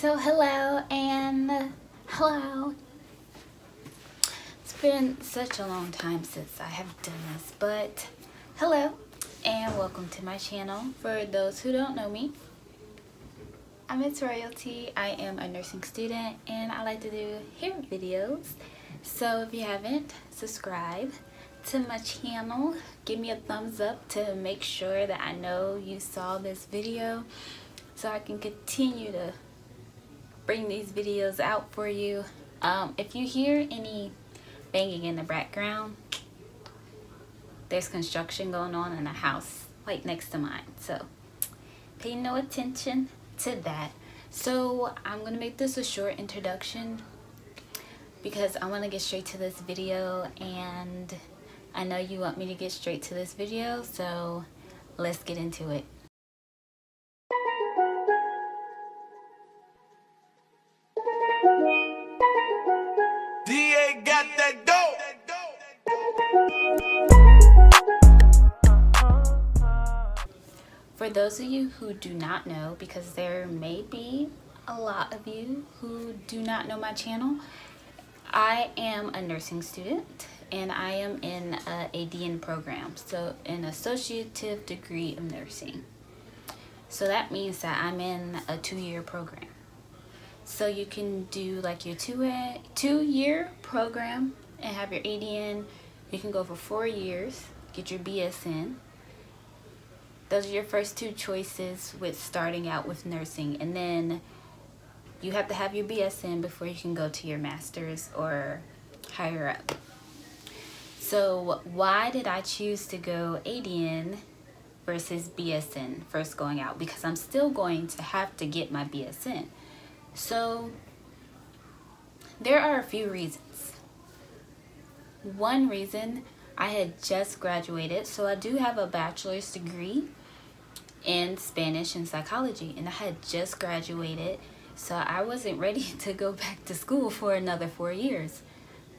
So hello. It's been such a long time since I have done this, but hello and welcome to my channel. For those who don't know me, I'm It's RoyalTee. I am a nursing student and I like to do hair videos. So if you haven't subscribed to my channel, give me a thumbs up to make sure that I know you saw this video so I can continue to bring these videos out for you. If you hear any banging in the background, there's construction going on in a house right next to mine, so pay no attention to that. So I'm gonna make this a short introduction because I want to get straight to this video, and I know you want me to get straight to this video, so let's get into it. DA got that dope. For those of you who do not know, because there may be a lot of you who do not know my channel, I am a nursing student and I am in an ADN program, so an associative degree of nursing. So that means that I'm in a two-year program. So you can do like your two-year program and have your ADN. You can go for 4 years, get your BSN. Those are your first two choices with starting out with nursing, and then you have to have your BSN before you can go to your master's or higher up. So why did I choose to go ADN versus BSN first going out? Because I'm still going to have to get my BSN. So there are a few reasons. One reason, I had just graduated, so I do have a bachelor's degree in Spanish and psychology, and I had just graduated, so I wasn't ready to go back to school for another 4 years.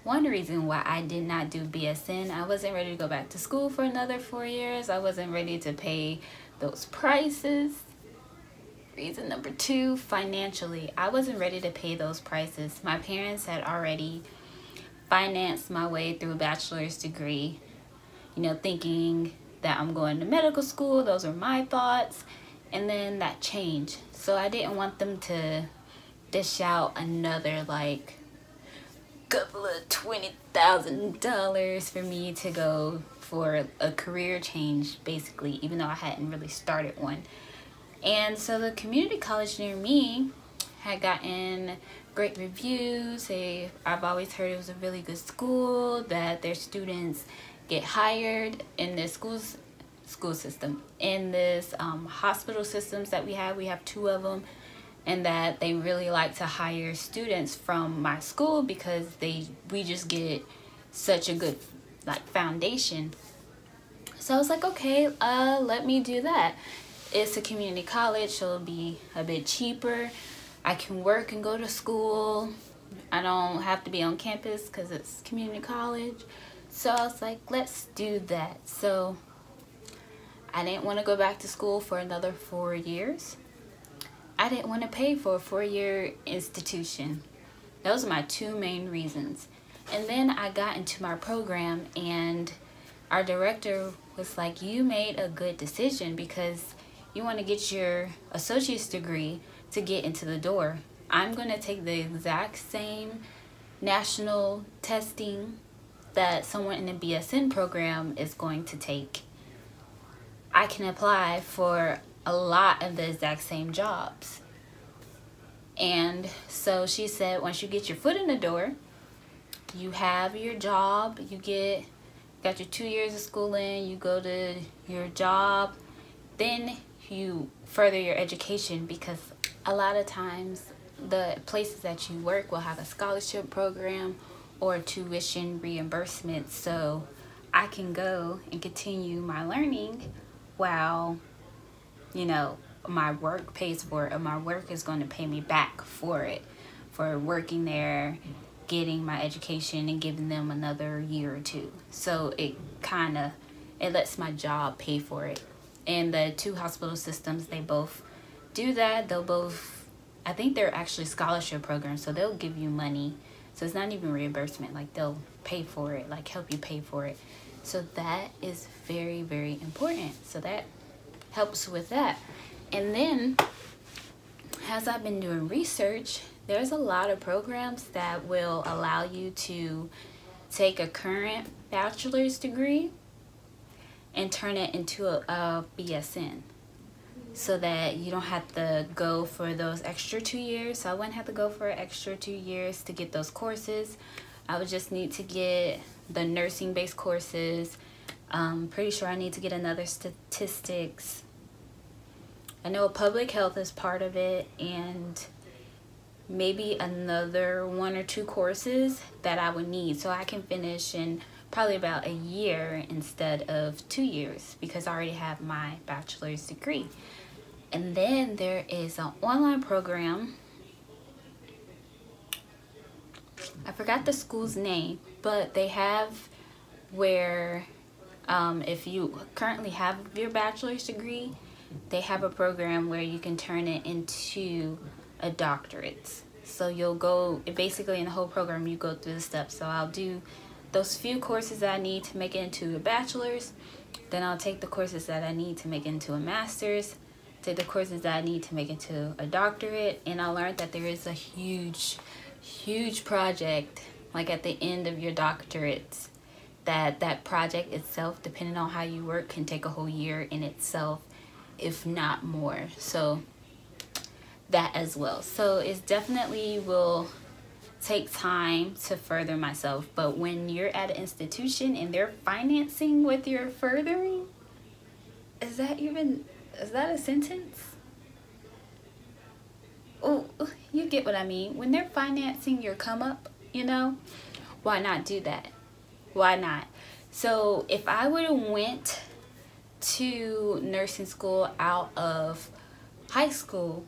One reason why I did not do BSN, I wasn't ready to go back to school for another 4 years. I wasn't ready to pay those prices. Reason number two, financially. I wasn't ready to pay those prices. My parents had already financed my way through a bachelor's degree, you know, thinking that I'm going to medical school. Those were my thoughts. And then that changed. So I didn't want them to dish out another, like, couple of $20,000 for me to go for a career change, basically, even though I hadn't really started one. And so the community college near me had gotten great reviews. I've always heard it was a really good school, that their students get hired in their school system, in this hospital systems that we have two of them, and that they really like to hire students from my school because we just get such a good, like, foundation. So I was like, okay, let me do that. It's a community college, so it'll be a bit cheaper. I can work and go to school. I don't have to be on campus because it's community college. So I was like, let's do that. So I didn't want to go back to school for another 4 years. I didn't want to pay for a four-year institution. Those are my two main reasons. And then I got into my program and our director was like, you made a good decision because you want to get your associate's degree to get into the door. I'm going to take the exact same national testing that someone in the BSN program is going to take. I can apply for a lot of the exact same jobs. And so she said, once you get your foot in the door, you have your job, you got your 2 years of schooling, you go to your job, then you further your education, because a lot of times the places that you work will have a scholarship program or tuition reimbursement. So I can go and continue my learning while, you know, my work pays for it, or my work is going to pay me back for it, for working there, getting my education, and giving them another year or two. So it lets my job pay for it. And the two hospital systems, they both do that. They'll both I think they're actually scholarship programs, so they'll give you money. So it's not even reimbursement, like they'll pay for it, like help you pay for it. So that is very, very important. So that helps with that. And then, as I've been doing research, there's a lot of programs that will allow you to take a current bachelor's degree and turn it into a BSN, so that you don't have to go for those extra 2 years. So I wouldn't have to go for an extra 2 years to get those courses. I would just need to get the nursing-based courses. I'm pretty sure I need to get another statistics. I know public health is part of it, and maybe another 1 or 2 courses that I would need, so I can finish in probably about a year instead of 2 years, because I already have my bachelor's degree. And then there is an online program. I forgot the school's name, but they have where if you currently have your bachelor's degree, they have a program where you can turn it into a doctorate. So you'll go, basically in the whole program, you go through the steps. So I'll do those few courses that I need to make it into a bachelor's, then I'll take the courses that I need to make it into a master's, take the courses that I need to make it into a doctorate. And I learned that there is a huge project, like at the end of your doctorate, that project itself, depending on how you work, can take a whole year in itself, if not more. So that as well. So it definitely will take time to further myself. But when you're at an institution and they're financing with your furthering, is that a sentence? Oh, you get what I mean. When they're financing your come up, you know, why not do that? Why not? So if I would have went to nursing school out of high school,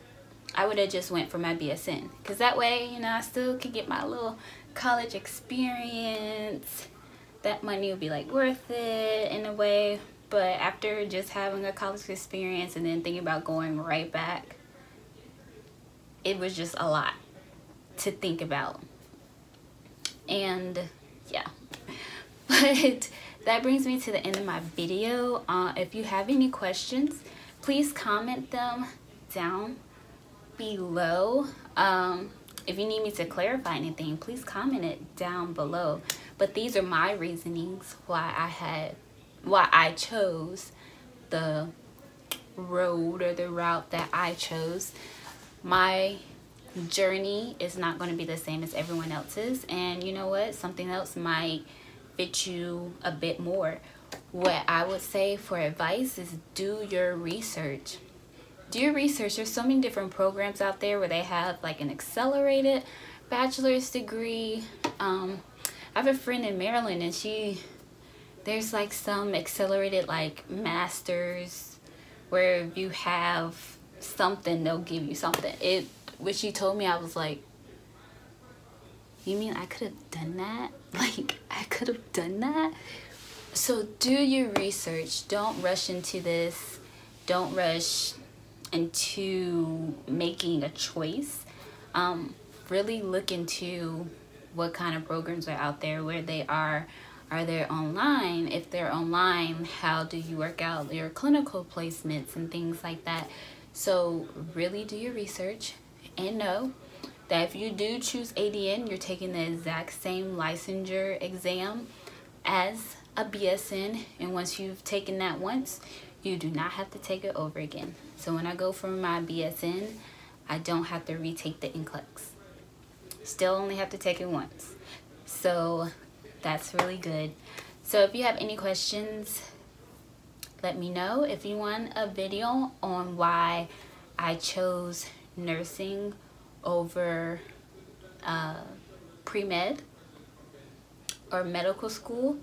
I would have just went for my BSN, because that way, you know, I still could get my little college experience. That money would be like worth it in a way. But after just having a college experience and then thinking about going right back, it was just a lot to think about. And yeah, but that brings me to the end of my video. If you have any questions, please comment them down below. If you need me to clarify anything, please comment it down below. But these are my reasonings why I chose the road, or the route that I chose. My journey is not going to be the same as everyone else's, and you know what, something else might fit you a bit more. What I would say for advice is do your research. Do your research. There's so many different programs out there where they have like an accelerated bachelor's degree. I have a friend in Maryland, and there's like some accelerated like masters where if you have something, they'll give you something. When she told me, I was like, you mean I could have done that? Like, I could have done that? So do your research. Don't rush into this. Don't rush into making a choice. Really look into what kind of programs are out there, where they are they online? If they're online, how do you work out your clinical placements and things like that? So really do your research, and know that if you do choose ADN, you're taking the exact same licensure exam as a BSN, and once you've taken that once, you do not have to take it over again. So when I go for my BSN, I don't have to retake the NCLEX. Still only have to take it once. So that's really good. So if you have any questions, let me know. If you want a video on why I chose nursing over pre-med or medical school,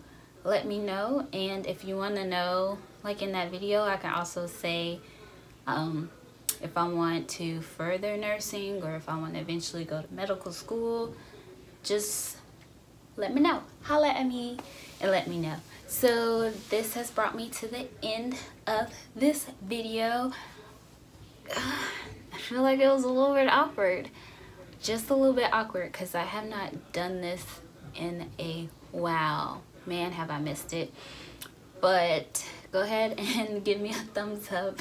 let me know. And if you want to know, like in that video, I can also say if I want to further nursing, or if I want to eventually go to medical school, just let me know. Holla at me and let me know. So this has brought me to the end of this video. feel like it was a little bit awkward. Just a little bit awkward because I have not done this in a while. Man, have I missed it. But go ahead and give me a thumbs up.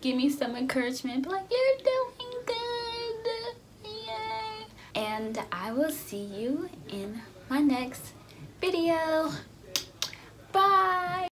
Give me some encouragement. Be like, you're doing good. Yay. And I will see you in my next video. Bye.